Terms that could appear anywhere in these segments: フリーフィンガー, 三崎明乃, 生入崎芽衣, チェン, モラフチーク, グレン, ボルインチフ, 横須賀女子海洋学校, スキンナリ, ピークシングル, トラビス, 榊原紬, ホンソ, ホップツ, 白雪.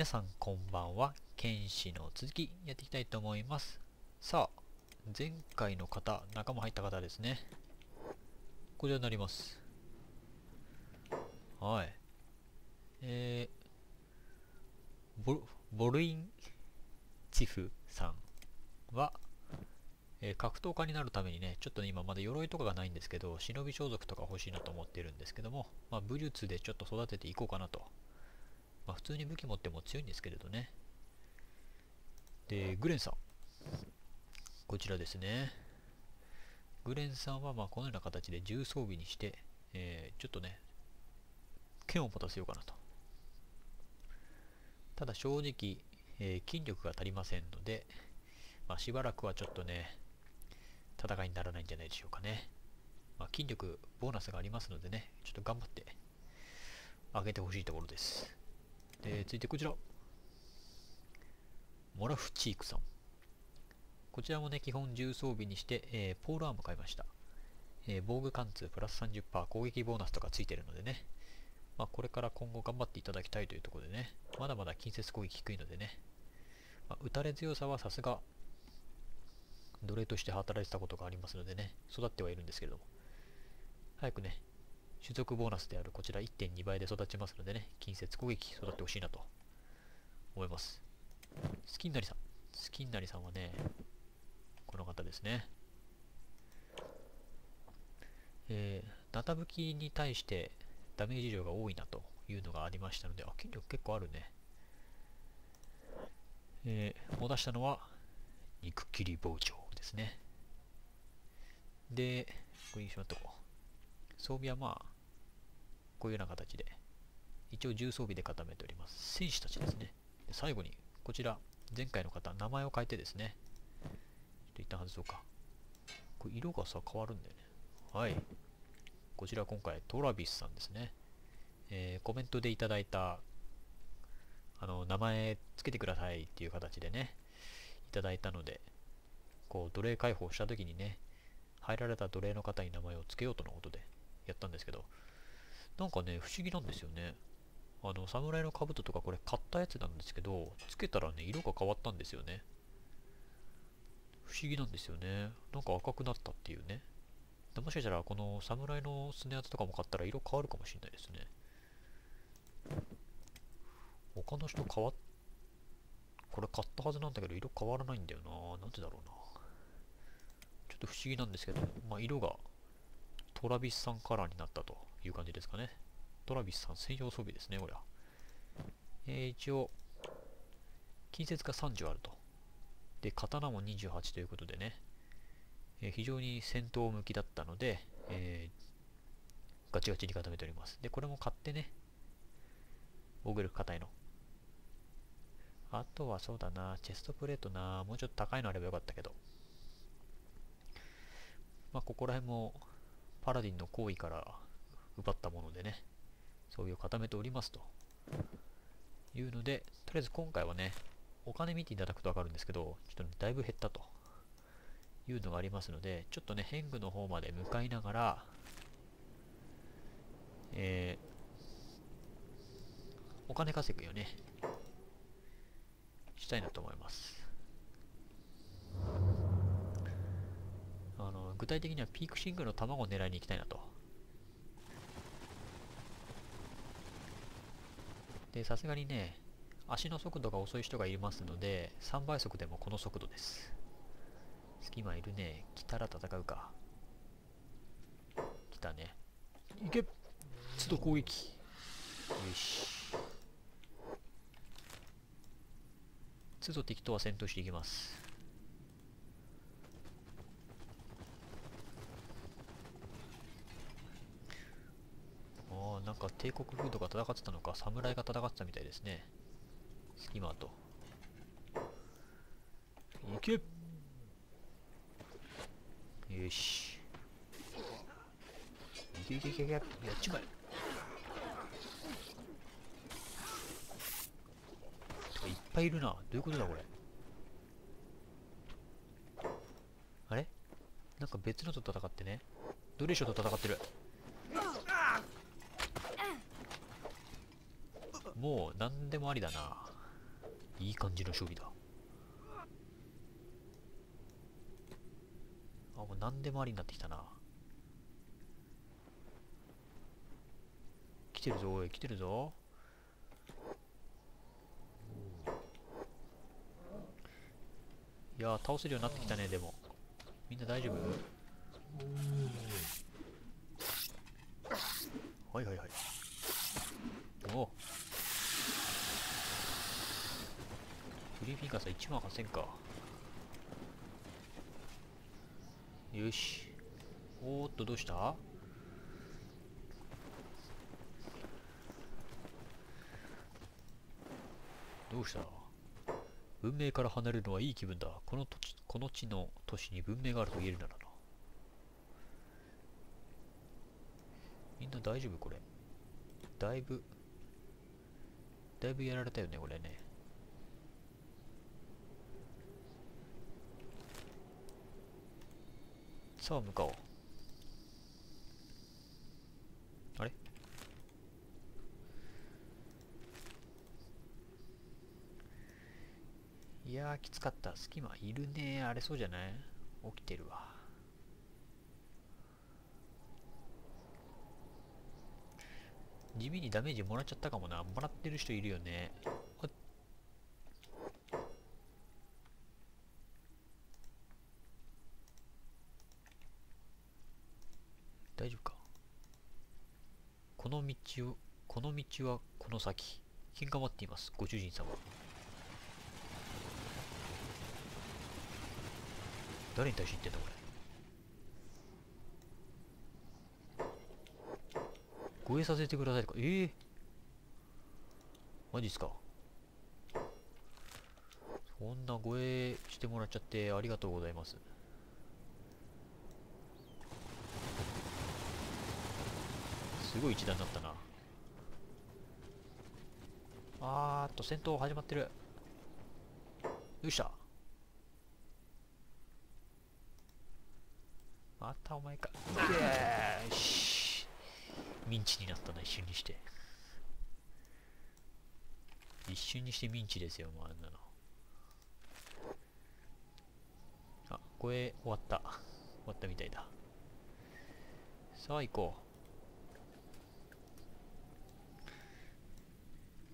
皆さんこんばんは。剣士の続きやっていきたいと思います。さあ、前回の方、仲間入った方ですね。こちらになります。はい。ボルインチフさんは、格闘家になるためにね、ちょっとね、今まだ鎧とかがないんですけど、忍び装束とか欲しいなと思ってるんですけども、まあ、武術でちょっと育てていこうかなと。まあ、普通に武器持っても強いんですけれどね。で、グレンさん。こちらですね。グレンさんは、まあ、このような形で重装備にして、ちょっとね、剣を持たせようかなと。ただ正直、筋力が足りませんので、まあ、しばらくはちょっとね、戦いにならないんじゃないでしょうかね。まあ、筋力、ボーナスがありますのでね、ちょっと頑張って上げてほしいところです。で、続いてこちら。モラフチークさん。こちらもね、基本重装備にして、ポールアーム買いました。防具貫通プラス 30% 攻撃ボーナスとかついてるのでね、まあ、これから今後頑張っていただきたいというところでね、まだまだ近接攻撃低いのでね、まあ、打たれ強さはさすが、奴隷として働いてたことがありますのでね、育ってはいるんですけれども、早くね、種族ボーナスであるこちら 1.2 倍で育ちますのでね、近接攻撃育ってほしいなと思います。スキンナリさん。スキンナリさんはね、この方ですね。ナタ武器に対してダメージ量が多いなというのがありましたので、あ、筋力結構あるね。も出したのは、肉切り包丁ですね。で、これにしまっとこう。装備はまあ、こういうような形で、一応重装備で固めております。戦士たちですね。で最後に、こちら、前回の方、名前を変えてですね。ちょっと一旦外そうか。これ色がさ、変わるんだよね。はい。こちら今回、トラビスさんですね。コメントでいただいた、名前つけてくださいっていう形でね。いただいたので、こう奴隷解放した時にね、入られた奴隷の方に名前を付けようとのことでやったんですけど、なんかね、不思議なんですよね。侍の兜とかこれ買ったやつなんですけど、付けたらね、色が変わったんですよね。不思議なんですよね。なんか赤くなったっていうね。もしかしたらこの侍のスネアツとかも買ったら色変わるかもしれないですね。他の人変わったこれ買ったはずなんだけど、色変わらないんだよな。なんでだろうな。ちょっと不思議なんですけど、まあ、色がトラビスさんカラーになったという感じですかね。トラビスさん専用装備ですね、これは。一応、近接が30あると。で、刀も28ということでね、非常に戦闘向きだったので、ガチガチに固めております。で、これも買ってね、防御力硬いの。あとはそうだな、チェストプレートな、もうちょっと高いのあればよかったけど。まあ、ここら辺も、パラディンの行為から奪ったものでね、装備を固めておりますと。いうので、とりあえず今回はね、お金見ていただくとわかるんですけど、ちょっとね、だいぶ減ったというのがありますので、ちょっとね、変具の方まで向かいながら、お金稼ぐよね。したいなと思います。具体的にはピークシングルの卵を狙いに行きたいなと。で、さすがにね、足の速度が遅い人がいますので、3倍速でもこの速度です。隙間いるね。来たら戦うか。来たね。いけ！都度攻撃。よし。都度敵とは戦闘していきます。ああ、なんか帝国フードが戦ってたのか、侍が戦ってたみたいですね。スキマート。いけ！よし。いけいけいけいけ、やっちまえ。いっぱいいるな。どういうことだこれ。あれなんか別のと戦ってね。ドレーションと戦ってる。もう何でもありだな。いい感じの将棋だ。あ、もう何でもありになってきたな。来てるぞ、おい、来てるぞ。いやー、倒せるようになってきたね。でもみんな大丈夫？はいはいはい。おお、フリーフィンガーさん18000か。よし。おーっと、どうした？どうした？文明から離れるのはいい気分だ。この地の都市に文明があると言えるならな。みんな大丈夫？これ。だいぶやられたよね、これね。さあ向かおう。あれ？いやー、きつかった。隙間いるね。あれ、そうじゃない？起きてるわ。地味にダメージもらっちゃったかもな。もらってる人いるよね。大丈夫か？この道はこの先。金が待っています、ご主人様。誰に対して言ってんだ、これ。護衛させてくださいとか。マジっすか。そんな護衛してもらっちゃってありがとうございます。すごい一段だったな。戦闘始まってる。よっしゃ。またお前か。よし。ミンチになったな、一瞬にして。一瞬にしてミンチですよ、もうあんなの。あ、護衛終わった。終わったみたいだ。さあ、行こう。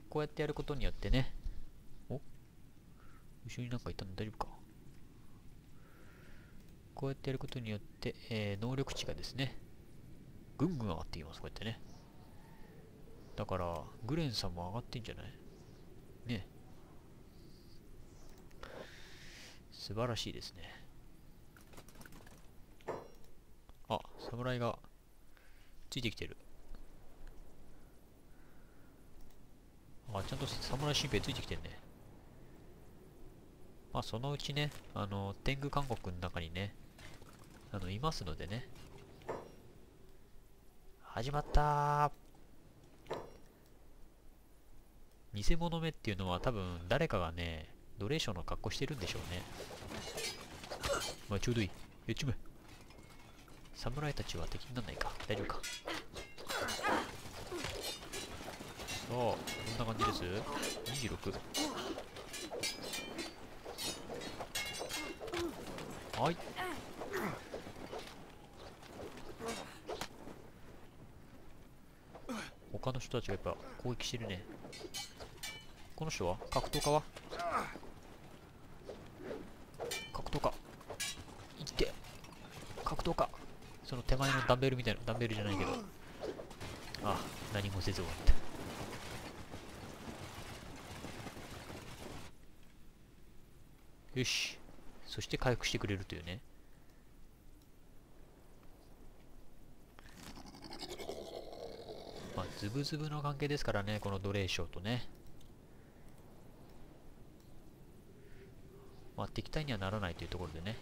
こうやってやることによってね。お、後ろになんかいたの？大丈夫か？こうやってやることによって、能力値がですね、ぐんぐん上がっています。こうやってね。だから、グレンさんも上がってんじゃない？ね。素晴らしいですね。あ、侍がついてきてる。あ、ちゃんと侍新兵ついてきてるね。まあそのうちね、天狗韓国の中にね、いますのでね。始まったー。偽物目っていうのは多分誰かがね、奴隷商の格好してるんでしょうね。まあちょうどいい。やっちまえ。侍たちは敵にならないか。大丈夫か。こんな感じです。26。はい。他の人たちがやっぱ攻撃してるね。この人は格闘家は？格闘家。いって。格闘家。その手前のダンベルみたいな、ダンベルじゃないけど。あ、何もせず終わった。よし。そして回復してくれるというね。まあ、ズブズブの関係ですからね、この奴隷商とね。まあ、敵対にはならないというところでね。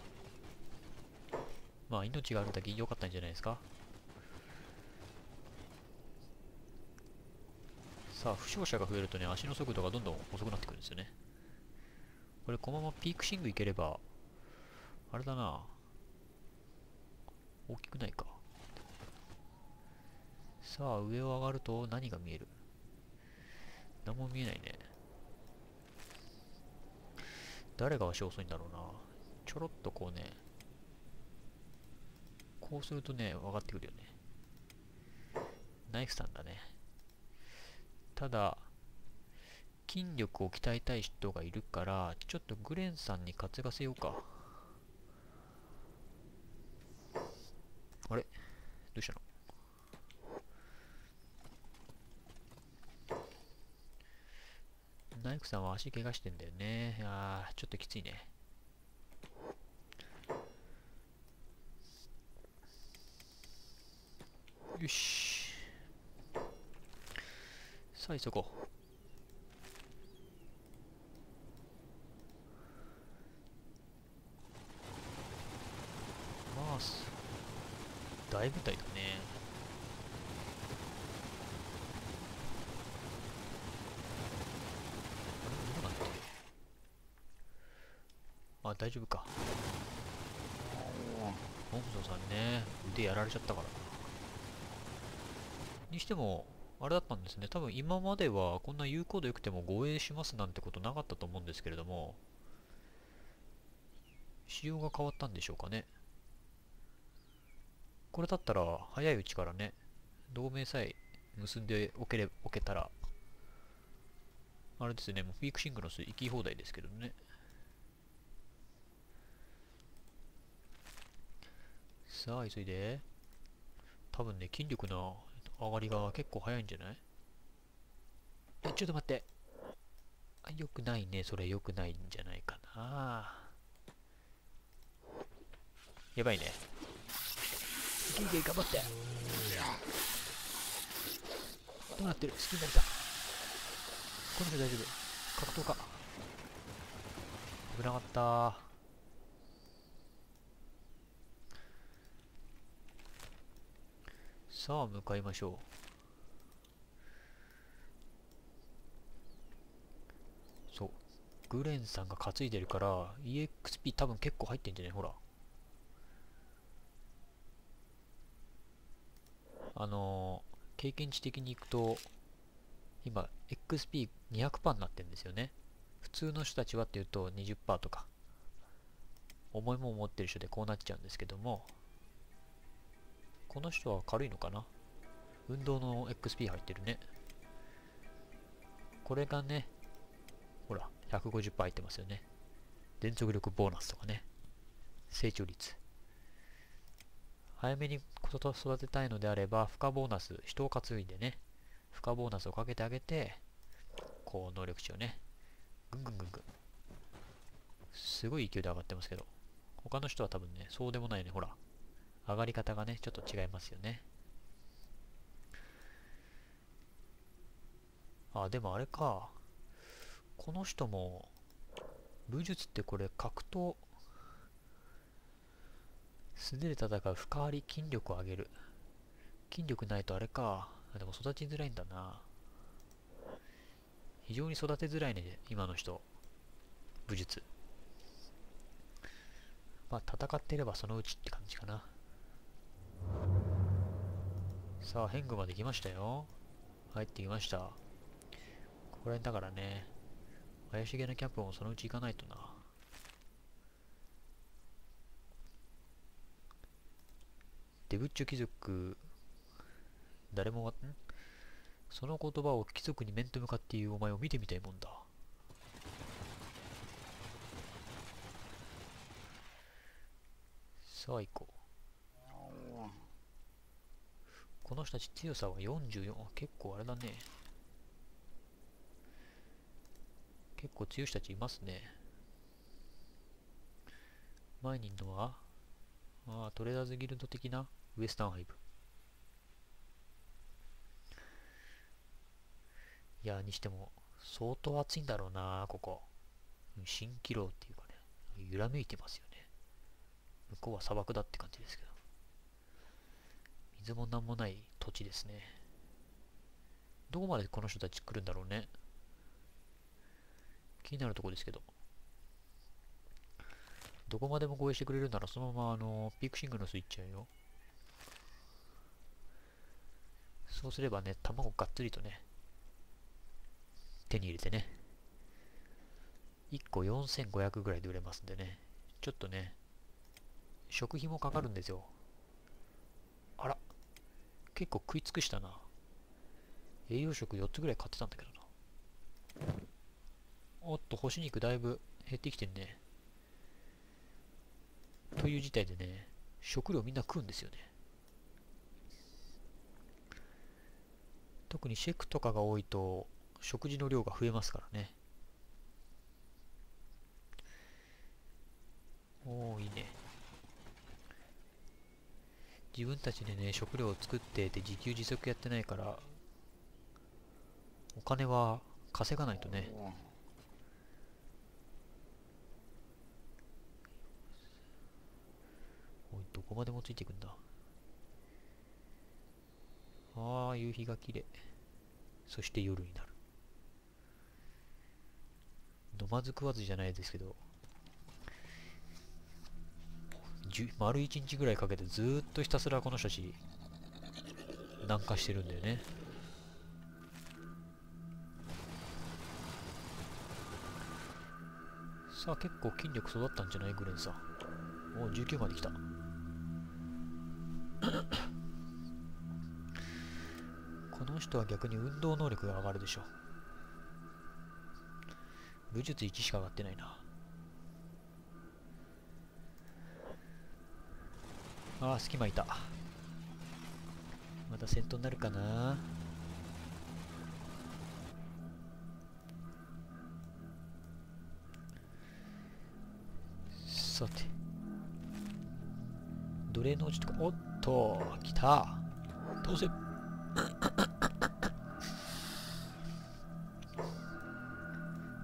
まあ、命があるだけ良かったんじゃないですか。さあ、負傷者が増えるとね、足の速度がどんどん遅くなってくるんですよね。これこのままピークシングいければあれだな。大きくないか。さあ、上を上がると何が見える？何も見えないね。誰が足遅いんだろうな。ちょろっとこうね、こうするとね、分かってくるよね。ナイフさんだね。ただ、筋力を鍛えたい人がいるから、ちょっとグレンさんに担がせようか。あれどうしたの？ナイフさんは足怪我してんだよね。ああ、ちょっときついね。よし。さあ、急ごう。まあ、大舞台だね。あ、大丈夫か。ホンソさんね、腕やられちゃったから。にしても、あれだったんですね。多分今まではこんな有効度良くても護衛しますなんてことなかったと思うんですけれども、仕様が変わったんでしょうかね。これだったら早いうちからね、同盟さえ結んでおけたら、あれですね、もうフィークシンクロス行き放題ですけどね。さあ急いで。多分ね、筋力の上がりが結構早いんじゃない？え、ちょっと待って、あ、よくないね、それ。よくないんじゃないかな。やばいね。いけいけ、頑張って。どうなってる？好きになった。この人大丈夫？格闘家危なかった。さあ向かいましょう。そう、グレンさんが担いでるから EXP 多分結構入ってんじゃない？ほら、経験値的にいくと今 XP200% になってるんですよね。普通の人たちはっていうと 20% とか、重いもん持ってる人でこうなっちゃうんですけども、この人は軽いのかな？運動の XP 入ってるね。これがね、ほら、150% 入ってますよね。全速力ボーナスとかね。成長率。早めに育てたいのであれば、負荷ボーナス、人を担いでね、負荷ボーナスをかけてあげて、こう能力値をね、ぐんぐんぐんぐん。すごい勢いで上がってますけど、他の人は多分ね、そうでもないね、ほら。上がり方がね、ちょっと違いますよね。あ、でもあれか。この人も、武術ってこれ、格闘、素手で戦う、深張り、筋力を上げる。筋力ないとあれか。でも育ちづらいんだな。非常に育てづらいね、今の人。武術。まあ、戦っていればそのうちって感じかな。さあ、変化まで来ましたよ。入ってきました。ここら辺だからね、怪しげなキャンプもそのうち行かないとな。デブッチョ貴族、誰もその言葉を貴族に面と向かって言うお前を見てみたいもんだ。さあ行こう。この人たち強さは44。結構あれだね。結構強い人たちいますね。前にいるのは、ああ、トレーダーズギルド的なウエスタンハイブ。いやー、にしても相当暑いんだろうな、ここ。蜃気楼っていうかね、揺らめいてますよね。向こうは砂漠だって感じですけど。水も何もない土地ですね。どこまでこの人たち来るんだろうね。気になるとこですけど。どこまでも護衛してくれるならそのままピークシングのスイッチやよ。そうすればね、卵がっつりとね、手に入れてね、1個4500ぐらいで売れますんでね。ちょっとね、食費もかかるんですよ。あら、結構食い尽くしたな。栄養食4つぐらい買ってたんだけどな。おっと、干し肉だいぶ減ってきてんね。という事態でね、食料みんな食うんですよね。特にシェフとかが多いと食事の量が増えますからね。おー、いいね。自分たちでね、食料を作ってて自給自足やってないから、お金は稼がないとね。おい、どこまでもついていくんだ。ああ、夕日が綺麗。そして夜になる。飲まず食わずじゃないですけど、丸1日ぐらいかけてずーっとひたすらこの人たち南下してるんだよね。さあ、結構筋力育ったんじゃないグレンさん。もう19まで来た。この人は逆に運動能力が上がるでしょ。武術1しか上がってないな。ああ、隙間いた。また戦闘になるかな。さて、奴隷のうちとか、おっと来た。どうせ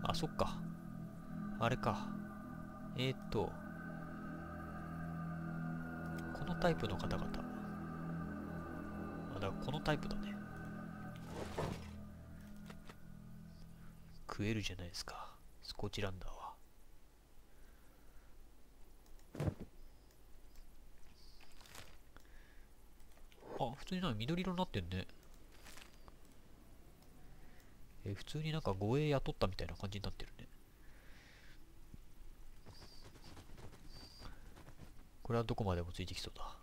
あ、そっか、あれか、このタイプの方々、あ、だからこのタイプだね。食えるじゃないですか、スコッチランダーは。あ、普通になんか緑色になってんね。普通になんか護衛雇ったみたいな感じになってるね。これはどこまでもついてきそうだ。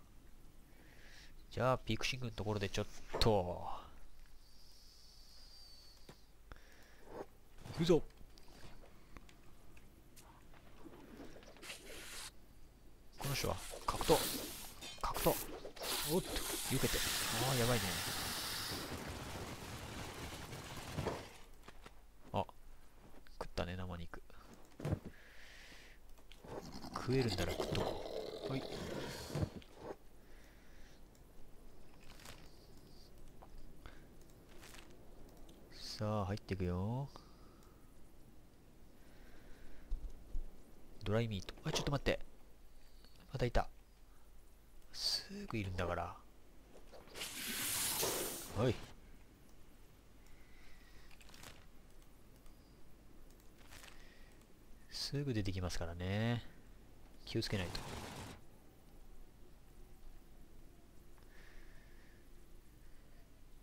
じゃあピークシングのところでちょっと行くぞ。この人は格闘格闘、おっと避けて、ああやばいね。あ、食ったね、生肉。食えるんなら食っとこう。はい、さあ入っていくよ。ドライミート。あ、ちょっと待って、またいた。すぐいるんだから。はい、すぐ出てきますからね、気をつけないと。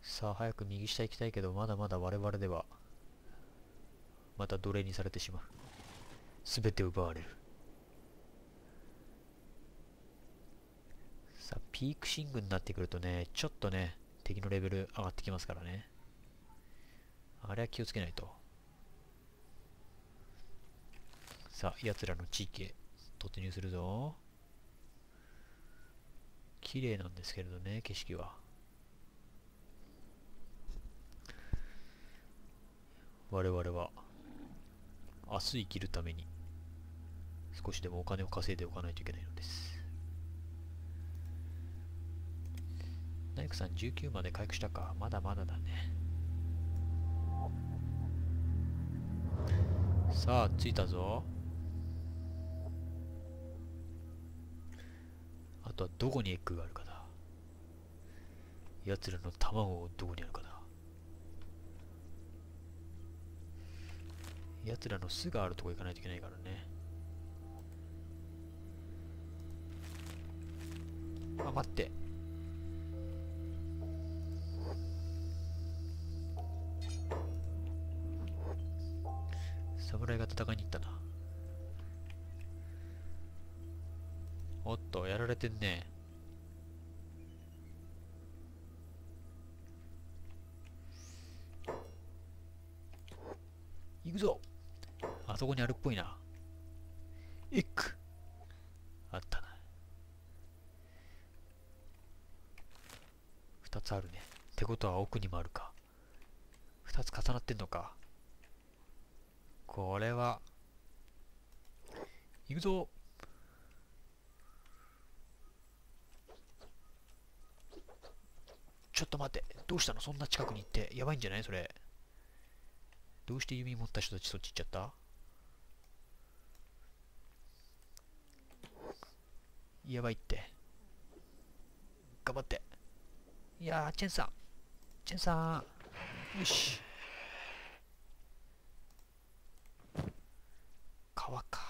さあ早く右下行きたいけど、まだまだ我々ではまた奴隷にされてしまう。全て奪われる。さあピークシングになってくるとね、ちょっとね敵のレベル上がってきますからね。あれは気をつけないと。さあ奴らの地域へ突入するぞ。綺麗なんですけれどね、景色は。我々は明日生きるために少しでもお金を稼いでおかないといけないのです。大工さん19まで回復したか。まだまだだね。さあ着いたぞ。あとはどこにエッグがあるかだ。奴らの卵はどこにあるかだ。やつらの巣があるとこ行かないといけないからね。あ、待って、さ侍が戦いに行ったな。おっと、やられてんね。行くぞ。あそこにあるっぽいな。エッグあったな。2つあるね。ってことは奥にもあるか。2つ重なってんのか。これは。行くぞ。ちょっと待って。どうしたの？そんな近くに行って。やばいんじゃない？それ。どうして弓持った人たちそっち行っちゃった？やばいって。頑張って。いやー、チェンさん。チェンさん。よし。川か。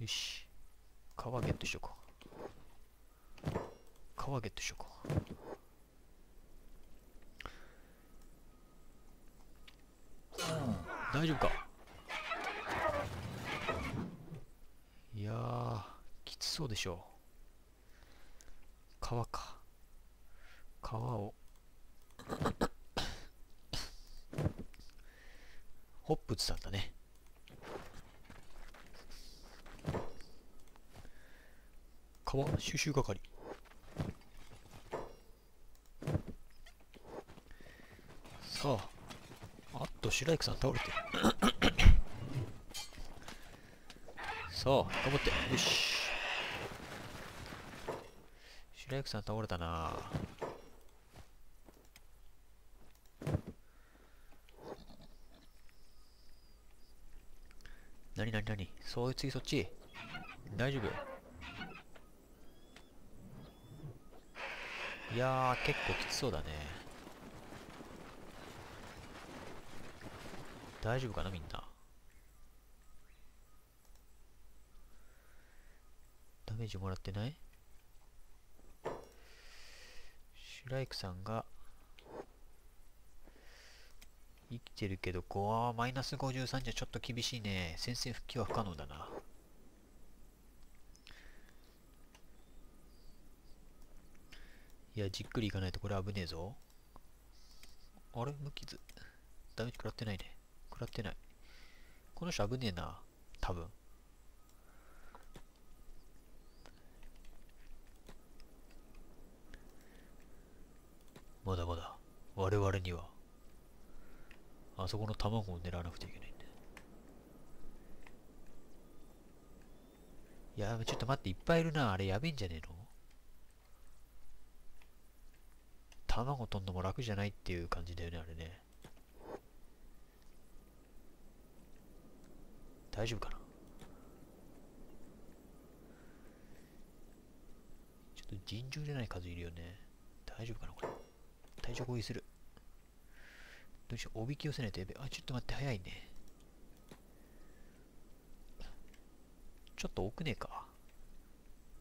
よし。川ゲットしとこう。川ゲットしとこう。大丈夫か。いやー、きつそうでしょう。川か。川をホップ打つんだね。川収集係。さあ、あっと、白雪さん倒れてる。さあ、頑張って。よし。白雪さん倒れたな。なになになに、そういう次そっち。大丈夫。いやー、結構きつそうだね。大丈夫かなみんな。ダメージもらってない？白雪さんが生きてるけど、マイナス53じゃちょっと厳しいね。先生復帰は不可能だな。いや、じっくりいかないとこれ危ねえぞ。あれ、無傷。ダメージ食らってないね。食らってない。この人危ねえな、多分。まだまだ我々にはあそこの卵を狙わなくてはいけないんだ。やべ、ちょっと待って、いっぱいいるな。あれやべえんじゃねえの？卵取んのも楽じゃないっていう感じだよね、あれね。大丈夫かな。ちょっと尋常じゃない数いるよね。大丈夫かなこれ。体調合意する。どうしよう。おびき寄せないとやべえ。あ、ちょっと待って、早いね。ちょっと多くねえか。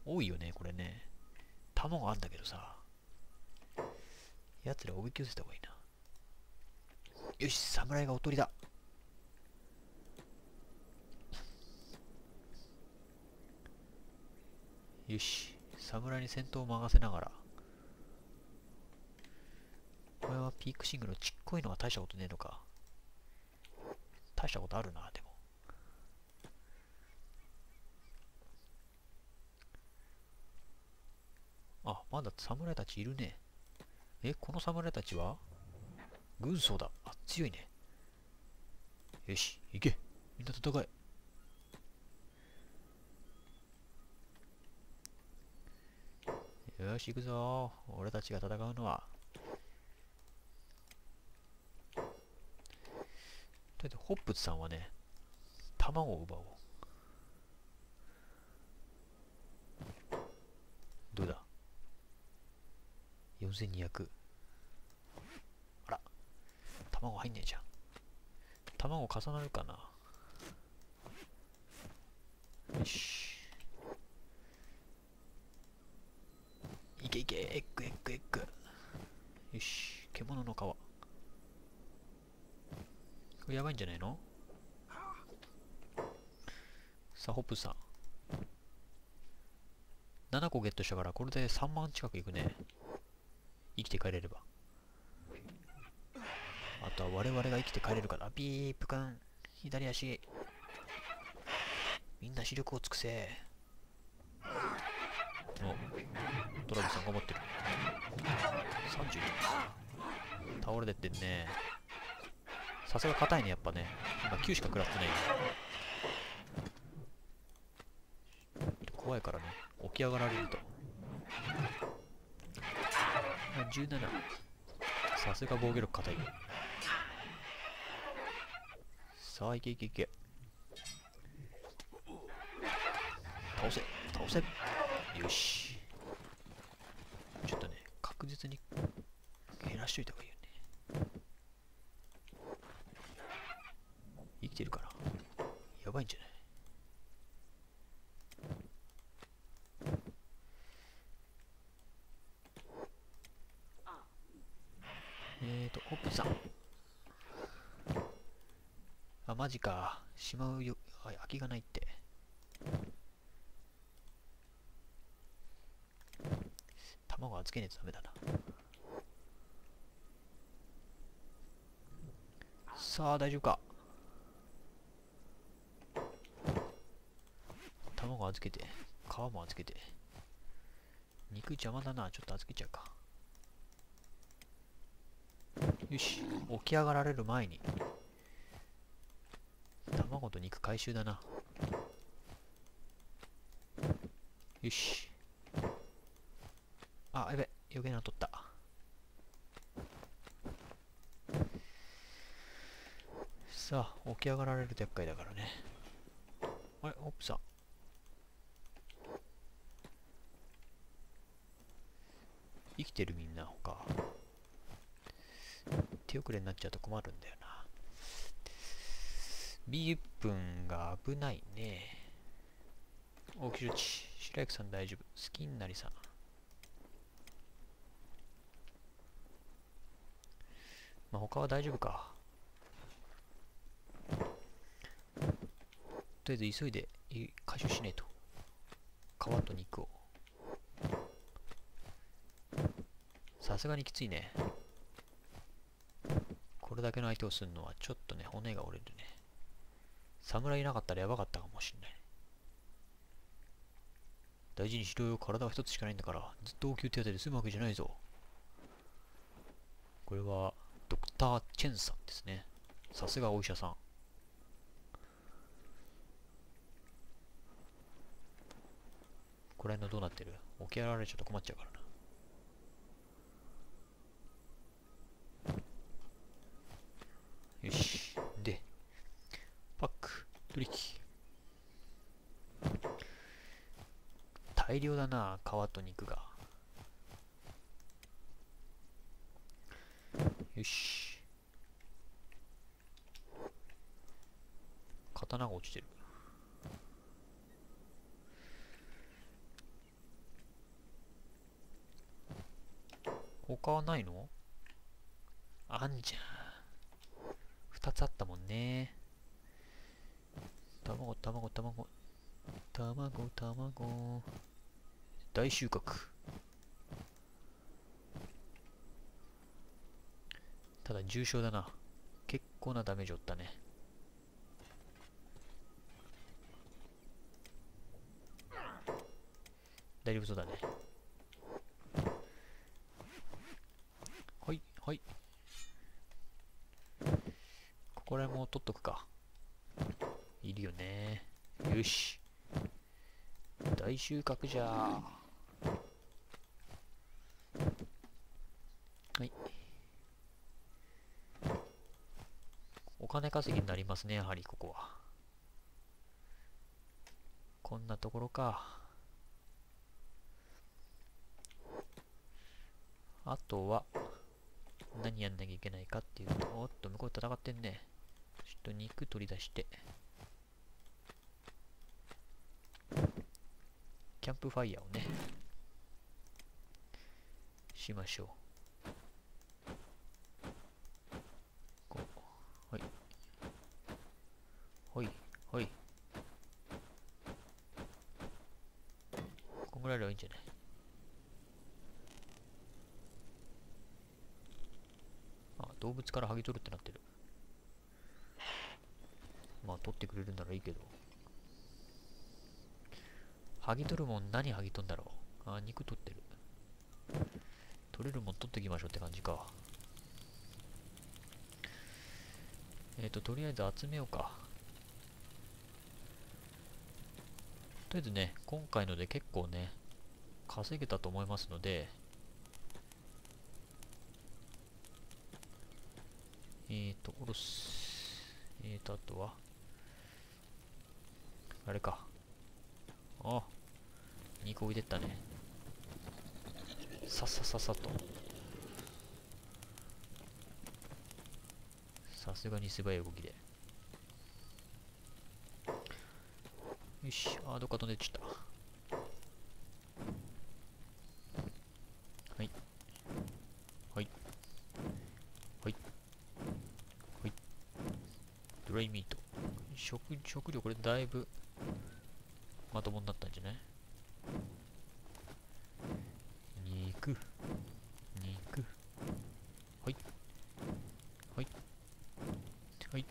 多いよね、これね。卵あんだけどさ。やつらおびき寄せた方がいいな。よし、侍がおとりだ。よし、侍に戦闘を任せながら。これはピークシングのちっこいのは大したことねえのか。大したことあるな、でも。あ、まだ侍たちいるね。え、この侍たちは軍曹だ。あ、強いね。よし、行け。みんな戦え。よし、行くぞ。俺たちが戦うのは。とりあえず、ホップツさんはね、卵を奪おう。どうだ ?4200。あら、卵入んねえじゃん。卵重なるかな。よし。いけいけ、エッグエッグエッグ。よし、獣の皮。それやばいんじゃないの。さあホップさん7個ゲットしたから、これで3万近くいくね、生きて帰れれば。あとは我々が生きて帰れるから。ピープカン、左足、みんな視力を尽くせ。お、トラブさん頑張ってる。30倒れてってんね。さすが硬いねやっぱね。今9しか食らってないよ、怖いからね、起き上がられると。17、さすが防御力硬い。さあいけいけいけ、倒せ倒せ、よし。ちょっとね確実に減らしといた方がいいよね。生きてるからやばいんじゃない。ホップさん。あ、マジか。しまうよ。空きがないって。卵預けねえとダメだな。さあ、大丈夫か。卵預けて、皮も預けて。肉邪魔だな。ちょっと預けちゃうか。よし、起き上がられる前に卵と肉回収だな。よし、あ、やべ、余計なの取った。さあ起き上がられると厄介だからね。あれ、ホップさん生きてる？みんな他手遅れになっちゃうと困るんだよな。 B 分が危ないね。大木処置、白雪さん大丈夫。好きになりさん、まあ他は大丈夫か。とりあえず急いで回収しねえと。皮と肉をさすがにきついね。これだけの相手をするのはちょっとね、骨が折れるね。侍いなかったらやばかったかもしんない。大事にしろよ、体は一つしかないんだから。ずっと応急手当で済むわけじゃないぞ。これはドクター・チェンさんですね。さすがお医者さん。これのどうなってる？起き上がられちゃうと困っちゃうからな。よし。で、パック、取り引き。大量だな、皮と肉が。よし。刀が落ちてる。他はないの？あんじゃん。2つあったもんね。卵大収穫。ただ重傷だな、結構なダメージ負ったね。大丈夫そうだね。はいはい、これも取っとくか。いるよね。よし。大収穫じゃー。はい。お金稼ぎになりますね、やはりここは。こんなところか。あとは、何やんなきゃいけないかっていうと、おっと、向こう戦ってんね。ちょっと肉取り出して。キャンプファイヤーをね、しましょう。こう、はい。動物から剥ぎ取るってなってる。まあ取ってくれるならいいけど、剥ぎ取るもん何剥ぎ取んだろう。あ、肉取ってる。取れるもん取っていきましょうって感じか。とりあえず集めようか。とりあえずね、今回ので結構ね、稼げたと思いますので、おろす。あとは、あれか。あ、2個置いてったね。さっさっさっさっと。さすがに素早い動きで。よし、あ、どっか飛んでっちゃった。はい。はい。はい。はい。ドライミート。食料、これだいぶまともになったんじゃない？肉。はい。はい。はい。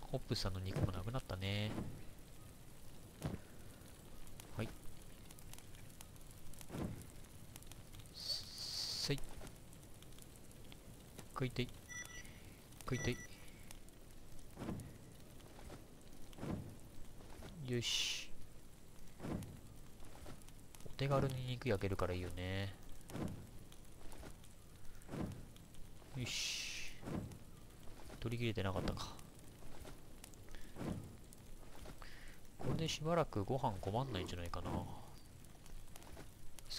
ホップさんの肉もなくなったね。はい。せい。食いたい。よし。手軽に肉焼けるからいいよね。よし。取り切れてなかったか。これでしばらくご飯困んないんじゃないかな。好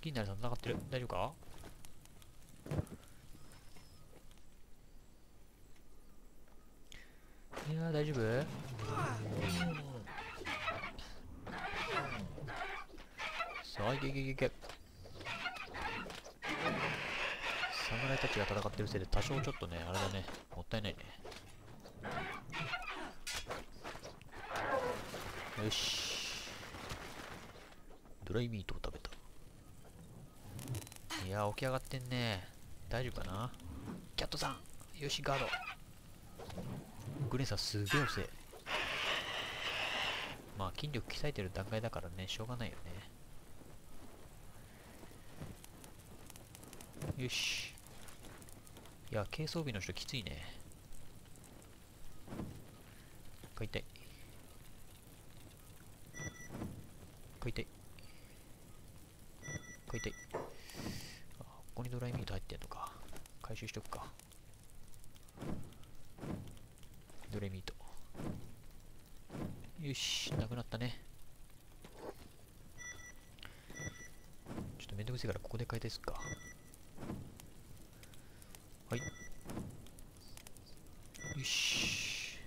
きになるさん戦ってる。大丈夫か？いやー、大丈夫？あ、いけいけいけ。侍たちが戦ってるせいで多少ちょっとね、あれだね、もったいないね。よし。ドライミートを食べた。いやー、起き上がってんね。大丈夫かな？キャットさん、よし、ガード。グレンさん、すげえ遅い。まあ、筋力鍛えてる段階だからね、しょうがないよね。よし。いや、軽装備の人きついね。買いたい。あ、ここにドライミート入ってんのか。回収しとくか。ドライミート。よし、なくなったね。ちょっとめんどくせえからここで買いですか。はい、よし。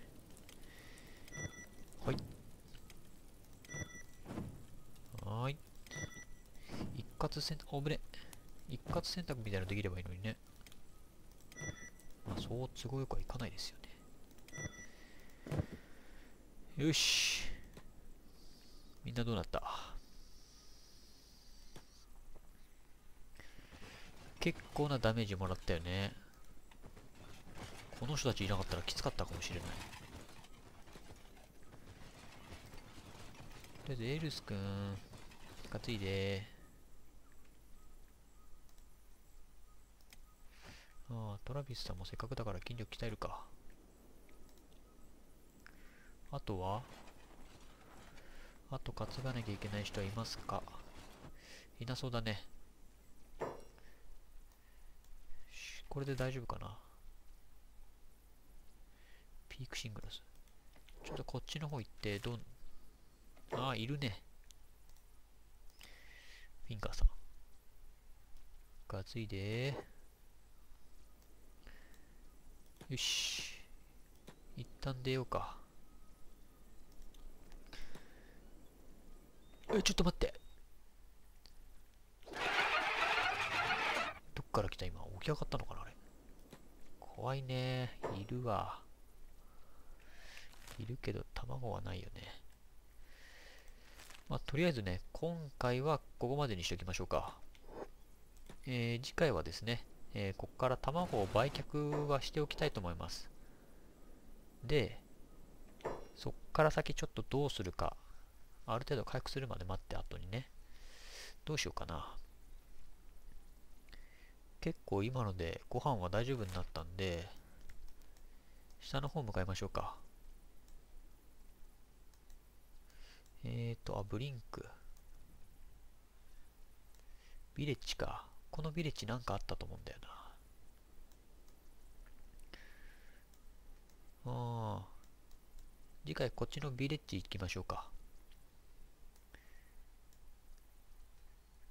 はい。一括選択、おぶね。一括選択みたいなのできればいいのにね。まあ、そう都合よくはいかないですよね。よし。みんなどうなった？結構なダメージもらったよね。この人たちいなかったらきつかったかもしれない。とりあえずエルスくん担いで。ああ、トラビスさんもせっかくだから筋力鍛えるか。あとはあと担がなきゃいけない人はいますか？いなそうだね。これで大丈夫かな。ピークシングルス。ちょっとこっちの方行って、ああ、いるね。フィンカーさん。担いで。よし。一旦出ようか。ちょっと待って。どっから来た今。起き上がったのかなあれ。怖いね。いるわ。いるけど、卵はないよね。まあ、とりあえずね、今回はここまでにしておきましょうか。次回はですね、ここから卵を売却はしておきたいと思います。で、そこから先ちょっとどうするか、ある程度回復するまで待って後にね、どうしようかな。結構今のでご飯は大丈夫になったんで、下の方向かいましょうか。ブリンク。ビレッジか。このビレッジなんかあったと思うんだよな。次回こっちのビレッジ行きましょうか。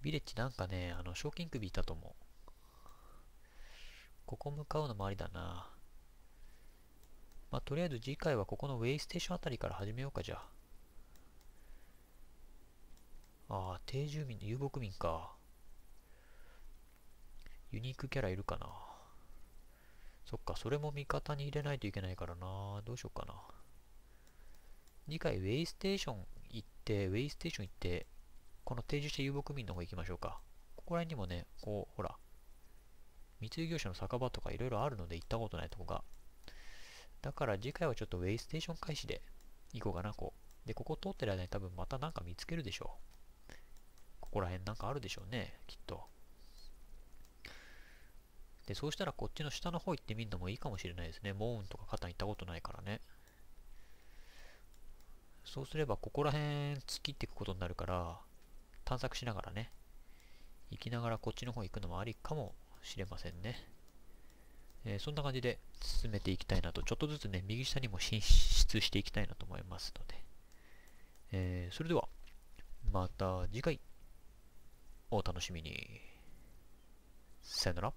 ビレッジなんかね、賞金首いたと思う。ここ向かうのもありだな。まあ、とりあえず次回はここのウェイステーションあたりから始めようか、じゃあ。ああ、定住民の遊牧民か。ユニークキャラいるかな。そっか、それも味方に入れないといけないからな。どうしようかな。次回ウェイステーション行って、この定住した遊牧民の方行きましょうか。ここら辺にもね、こう、ほら、密輸業者の酒場とかいろいろあるので行ったことないとこが。だから次回はちょっとウェイステーション開始で行こうかな、こう。で、ここ通ってる間に多分またなんか見つけるでしょう。ここら辺なんかあるでしょうね、きっと。で、そうしたらこっちの下の方行ってみるのもいいかもしれないですね。モーンとか肩に行ったことないからね。そうすればここら辺突っ切っていくことになるから、探索しながらね、行きながらこっちの方行くのもありかもしれませんね。そんな感じで進めていきたいなと、ちょっとずつね、右下にも進出していきたいなと思いますので。それでは、また次回。お楽しみに。さよなら。